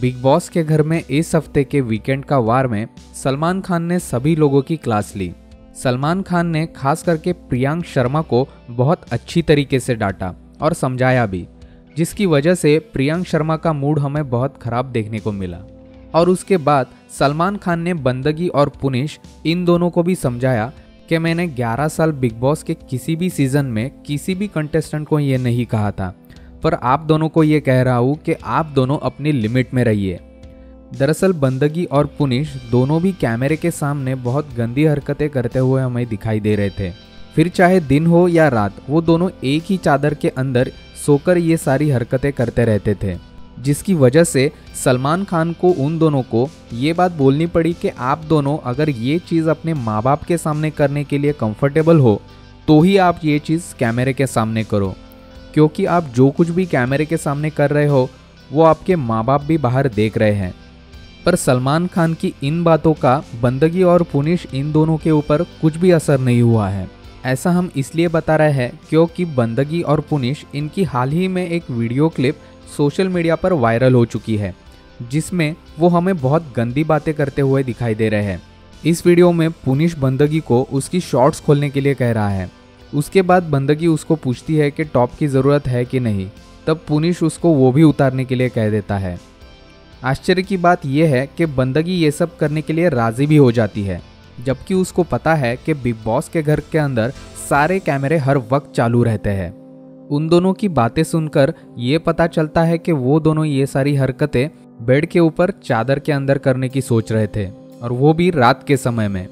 Big boss के घर में इस हफ्ते के वीकेंड का वार में सलमान खान ने सभी लोगों की क्लास ली। सलमान खान ने खास करके प्रियंक शर्मा को बहुत अच्छी तरीके से डांटा और समझाया भी, जिसकी वजह से प्रियंक शर्मा का मूड हमें बहुत खराब देखने को मिला। और उसके बाद सलमान खान ने बंदगी और पुनीष इन दोनों को भी समझाया कि मैंने 11 साल बिग बॉस के किसी भी सीज़न में किसी भी कंटेस्टेंट को ये नहीं कहा था, पर आप दोनों को ये कह रहा हूँ कि आप दोनों अपनी लिमिट में रहिए। दरअसल बंदगी और पुनीष दोनों भी कैमरे के सामने बहुत गंदी हरकतें करते हुए हमें दिखाई दे रहे थे। फिर चाहे दिन हो या रात, वो दोनों एक ही चादर के अंदर सोकर ये सारी हरकतें करते रहते थे, जिसकी वजह से सलमान खान को उन दोनों को ये बात बोलनी पड़ी कि आप दोनों अगर ये चीज़ अपने माँ बाप के सामने करने के लिए कंफर्टेबल हो तो ही आप ये चीज़ कैमरे के सामने करो, क्योंकि आप जो कुछ भी कैमरे के सामने कर रहे हो वो आपके माँ बाप भी बाहर देख रहे हैं। पर सलमान खान की इन बातों का बंदगी और पुनीष इन दोनों के ऊपर कुछ भी असर नहीं हुआ है। ऐसा हम इसलिए बता रहे हैं क्योंकि बंदगी और पुनीष इनकी हाल ही में एक वीडियो क्लिप सोशल मीडिया पर वायरल हो चुकी है, जिसमें वो हमें बहुत गंदी बातें करते हुए दिखाई दे रहे हैं। इस वीडियो में पुनीष बंदगी को उसकी शॉर्ट्स खोलने के लिए कह रहा है। उसके बाद बंदगी उसको पूछती है कि टॉप की ज़रूरत है कि नहीं, तब पुनीष उसको वो भी उतारने के लिए कह देता है। आश्चर्य की बात यह है कि बंदगी ये सब करने के लिए राज़ी भी हो जाती है, जबकि उसको पता है कि बिग बॉस के घर के अंदर सारे कैमरे हर वक्त चालू रहते हैं। उन दोनों की बातें सुनकर ये पता चलता है कि वो दोनों ये सारी हरकतें बेड के ऊपर चादर के अंदर करने की सोच रहे थे, और वो भी रात के समय में।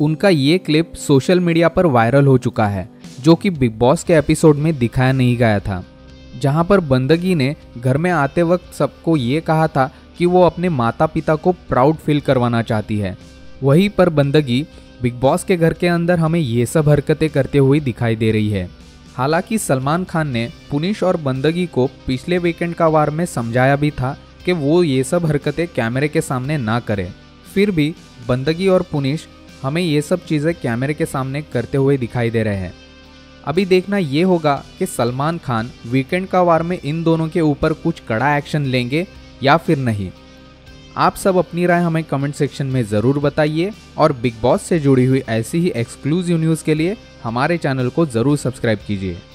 उनका ये क्लिप सोशल मीडिया पर वायरल हो चुका है, जो कि बिग बॉस के एपिसोड में दिखाया नहीं गया था, जहाँ पर बंदगी ने घर में आते वक्त सबको ये कहा था कि वो अपने माता पिता को प्राउड फील करवाना चाहती है। वहीं पर बंदगी बिग बॉस के घर के अंदर हमें ये सब हरकतें करते हुए दिखाई दे रही है। हालांकि सलमान खान ने पुनीष और बंदगी को पिछले वीकेंड का वार में समझाया भी था कि वो ये सब हरकतें कैमरे के सामने ना करें, फिर भी बंदगी और पुनीष हमें ये सब चीज़ें कैमरे के सामने करते हुए दिखाई दे रहे हैं। अभी देखना ये होगा कि सलमान खान वीकेंड का वार में इन दोनों के ऊपर कुछ कड़ा एक्शन लेंगे या फिर नहीं। आप सब अपनी राय हमें कमेंट सेक्शन में ज़रूर बताइए, और बिग बॉस से जुड़ी हुई ऐसी ही एक्सक्लूसिव न्यूज़ के लिए हमारे चैनल को ज़रूर सब्सक्राइब कीजिए।